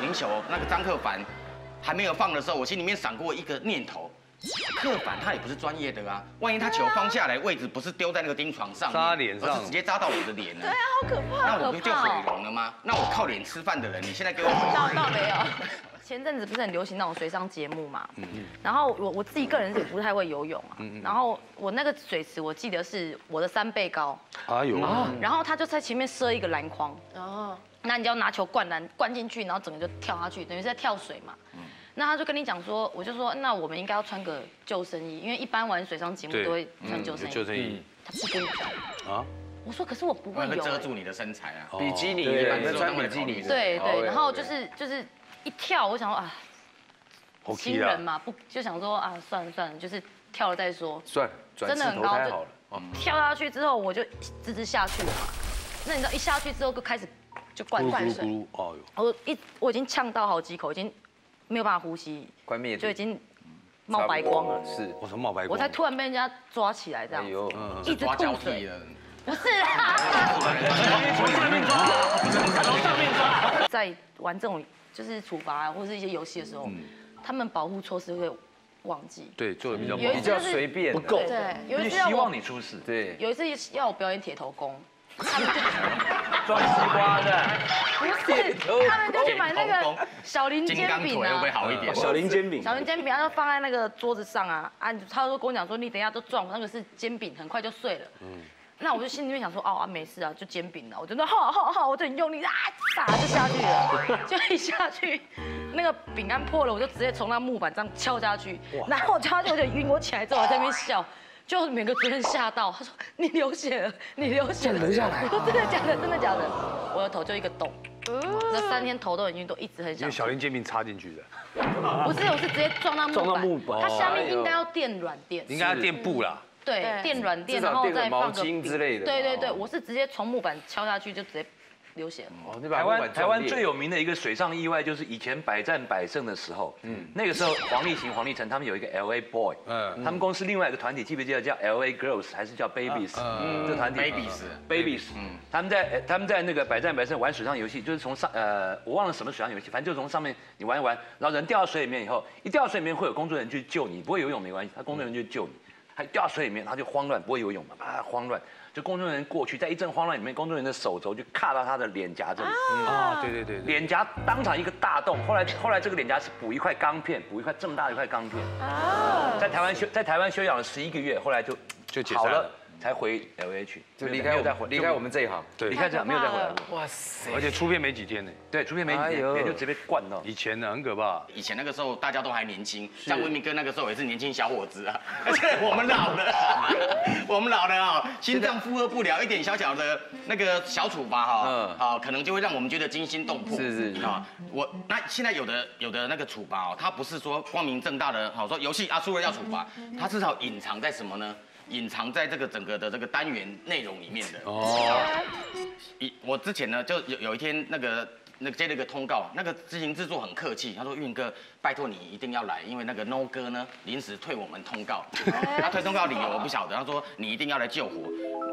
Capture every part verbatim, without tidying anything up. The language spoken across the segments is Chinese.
林球那个张克凡还没有放的时候，我心里面闪过一个念头：克凡他也不是专业的啊，万一他球放下来位置不是丢在那个钉床上，扎脸上，而是直接扎到我的脸呢？对啊，好可怕！那我不就毁容了吗？那我靠脸吃饭的人，你现在给我到到没有？前阵子不是很流行那种水上节目嘛，嗯嗯，然后我我自己个人也不太会游泳啊，嗯嗯，然后我那个水池我记得是我的三倍高，哎呦，然后他就在前面设一个篮筐，哦。 那你就要拿球灌篮，灌进去，然后整个就跳下去，等于是在跳水嘛。嗯、那他就跟你讲说，我就说，那我们应该要穿个救生衣，因为一般玩水上节目都会穿救生衣。嗯、救生衣。他不跟我讲啊。我说，可是我不会游。会遮住你的身材啊，比基尼，一般都穿比基尼。对对，然后就是就是一跳，我想说啊，新人嘛，不就想说啊，算了算了，就是跳了再说。算了，真的很高就跳下去之后，我就直直下去了嘛。那你知道一下去之后就开始。 就灌灌水，哦哟！我一我已经呛到好几口，已经没有办法呼吸，就已经冒白光了。是，我说冒白光，我才突然被人家抓起来这样，一直吐水。不是啊，从上面抓，从上面抓。在玩这种就是处罚或是一些游戏的时候，他们保护措施会忘记，对，做的比较比较随便，不够，对，有一次希望你出事，对，有一次要我表演铁头功。 装西瓜的，不是，他们就去买那个小林煎饼啊，小林煎饼，小林煎饼，然后放在那个桌子上啊，啊，他就跟我讲说，你等一下都撞，那个是煎饼，很快就碎了。嗯，那我就心里面想说，哦啊，没事啊，就煎饼了，我就说好好好，我就很用力啊，打就下去了，就一下去，那个饼干破了，我就直接从那木板上敲下去，然后我敲下去我就晕，我起来之后我在那边笑。 就每个主任吓到，他说你流血了，你流血了，流下来。我说真的假的？真的假的？我的头就一个洞，那三天头都很晕，都一直很想。因为小林煎饼插进去的。不是，我是直接撞到木板。撞到木板。它下面应该要垫软垫。应该要垫布啦。对，垫软垫，然后再放个冰之类的。对对对，我是直接从木板敲下去就直接流血了。台湾台湾最有名的一个水上意外就是以前百战百胜的时候，嗯，那个时候黄立行、黄立成他们有一个 L A Boy， 嗯，他们公司另外一个团体记不记得叫 L A Girls 还是叫 Babies？ 嗯，这团体 Babies Babies， 嗯，他们在他们在那个百战百胜玩水上游戏，就是从上呃我忘了什么水上游戏，反正就从上面你玩一玩，然后人掉到水里面以后，一掉到水里面会有工作人员去救你，不会游泳没关系，他工作人员就救你，他掉到水里面他就慌乱，不会游泳嘛，啊慌乱。 就工作人员过去，在一阵慌乱里面，工作人员的手肘就卡到他的脸颊这里。啊，对对对，脸颊当场一个大洞。后来后来这个脸颊是补一块钢片，补一块这么大一块钢片。啊，在台湾休在台湾休养了十一个月，后来就就解散了，才回 L A 去，就离开离开我们这一行，对，离开这行没有再回来过。哇塞！而且出片没几天呢，对，出片没几天，脸就直接灌到。以前呢很可怕，以前那个时候大家都还年轻，像文明哥那个时候也是年轻小伙子啊，而且我们老了。 我们老了啊、喔，心脏负荷不了，一点小小的那个小处罚哈，好，可能就会让我们觉得惊心动魄。是是啊，我那现在有的有的那个处罚哦，他不是说光明正大的，好说游戏啊输了要处罚，他至少隐藏在什么呢？隐藏在这个整个的这个单元内容里面的。哦。一我之前呢就有有一天那个。 那接了一个通告，那个执行制作很客气，他说：“运哥，拜托你一定要来，因为那个 No 哥呢临时退我们通告，他退通告理由我不晓得。他说你一定要来救火，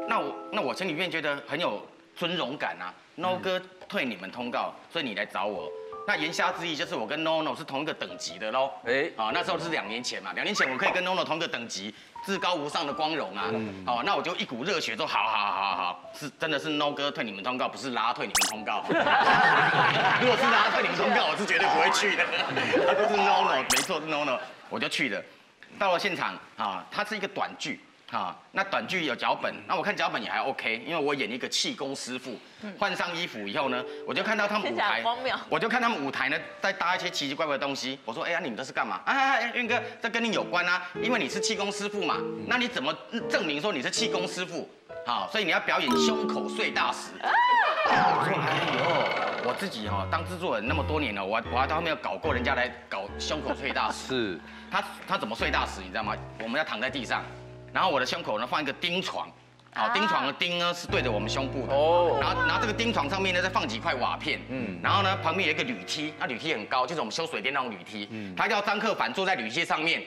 那我那我心里面觉得很有尊荣感啊。No 哥退你们通告，所以你来找我。那言下之意就是我跟 No No 是同一个等级的喽。哎，啊，那时候是两年前嘛，两年前我可以跟 No No 同一个等级，至高无上的光荣啊。哦，那我就一股热血说好好好好好，是真的是 No 哥退你们通告，不是拉退你们通告。” 如果是他退你通告，我是绝对不会去的。他都是 no no， 没错是 no no， 我就去了。到了现场啊，它是一个短剧啊，那短剧有脚本，那我看脚本也还 OK， 因为我演一个气功师傅。换上衣服以后呢，我就看到他们舞台，我就看他们舞台呢在搭一些奇奇怪怪的东西。我说哎呀，你们这是干嘛？啊，运哥，这跟你有关啊，因为你是气功师傅嘛，那你怎么证明说你是气功师傅？好，所以你要表演胸口碎大石。我说哎呦。 我自己哈、喔、当制作人那么多年了，我我还到后面有搞过人家来搞胸口碎大石。是，他他怎么碎大石你知道吗？我们要躺在地上，然后我的胸口呢放一个钉床，好，钉床的钉呢是对着我们胸部的。哦。然后然后这个钉床上面呢再放几块瓦片，嗯，然后呢旁边有一个铝梯，那铝梯很高，就是我们修水电那种铝梯。嗯。他叫张克凡坐在铝梯上面，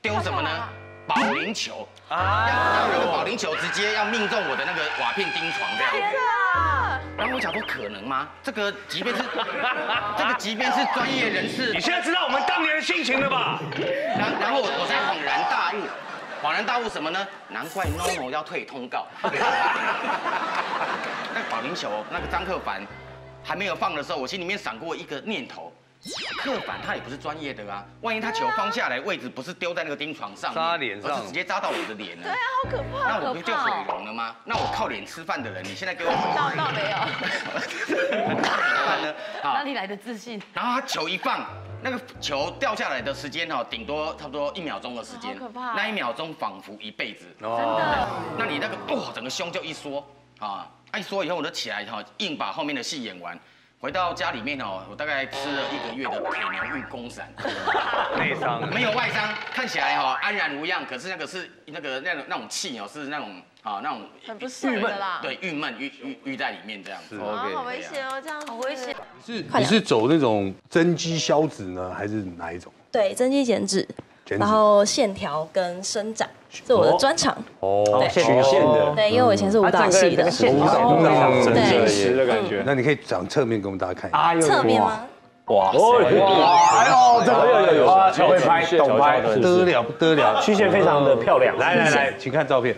丢什么呢？保龄球。啊。要用保龄球直接要命中我的那个瓦片钉床这样。天啊！然后我想说可能吗？这个即便是这个即便是专业人士，你现在知道我们当年的心情了吧？然然后我我才恍然大悟，恍然大悟什么呢？难怪 N O N O 要退通告。那保龄球那个张克凡还没有放的时候，我心里面闪过一个念头。 克凡他也不是专业的啊，万一他球放下来，位置不是丢在那个钉床上，扎脸上，而是直接扎到我的脸呢？对啊，好可怕！那我不就毁容了吗？那我靠脸吃饭的人，你现在给我到到没有？饭呢？哪里来的自信？然后他球一放，那个球掉下来的时间哦，顶多差不多一秒钟的时间，可怕！那一秒钟仿佛一辈子，真的。那你那个哇，整个胸就一缩啊，一缩以后我就起来哈，硬把后面的戏演完。 回到家里面哦，我大概吃了一个月的铁牛浴公散，内伤没有外伤，看起来哈安然无恙。可是那个是那个那种那种气哦，是那种啊那种很不适的啦，对，郁闷郁郁郁在里面这样子。啊，好危险哦，这样好危险。是你是走那种增肌消脂呢，还是哪一种？对，增肌减脂，然后线条跟生长是我的专长。哦，曲线的。对，因为我以前是舞蹈系的。舞蹈非常真实的感觉。 那你可以长侧面给我们大家看一下。侧面吗？哇！哎呦，这个有有有，超会拍，懂拍，不得了不得了，曲线非常的漂亮。来来来，请看照片。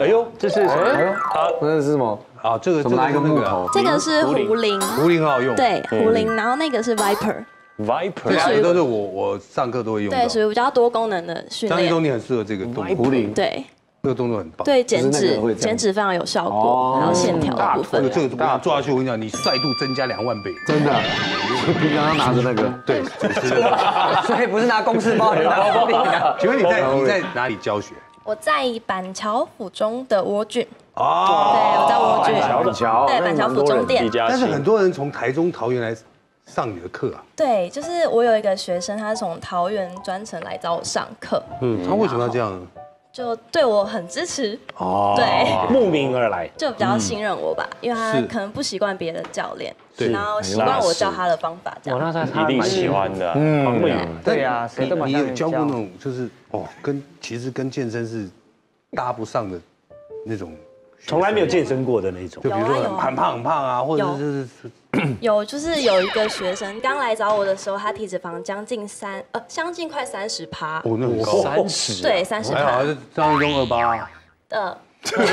哎呦，这是什么？啊，那是什么？啊，这个怎么拿一个木头？这个是胡铃，胡铃好用。对，胡铃，然后那个是 Viper。 Viper 这些都是我我上课都会用到，对，属于比较多功能的训练。张立东，你很适合这个动作，对，这个动作很棒，对减脂减脂非常有效果，然后线条的部分，这个做下去我跟你讲，你帅度增加两万倍，真的。平常拿着那个，对，所以不是拿公事包，拿包包。请问你在你在哪里教学？我在板桥府中的蜗苣。 哦，对，我在蜗苣，板桥，对，板桥府中店。但是很多人从台中、桃园来。 上你的课啊？对，就是我有一个学生，他是从桃园专程来找我上课。嗯，他为什么要这样？就对我很支持哦，对，慕名而来，就比较信任我吧，因为他可能不习惯别的教练，然后习惯我教他的方法这样。哇，那他一定喜欢的，嗯，对啊，谁都蛮想教。你有教过那种就是哦，跟其实跟健身是搭不上的那种。 从来没有健身过的那种，就比如说很胖很胖啊，或者就是有就是有一个学生刚来找我的时候，他体脂肪将近三呃将近快三十趴，哦，那很高，三十，对，三十趴，还好是张立东二八，呃，这么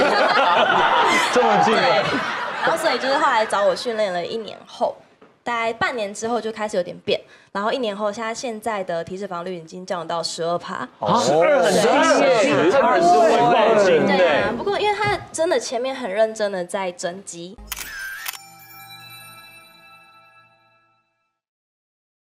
近，然后所以就是后来找我训练了一年后，大概半年之后就开始有点变，然后一年后，他现在的体脂肪率已经降到十二趴，十二很低，十二很多，对啊，不过因为他。 真的前面很认真的在增肌，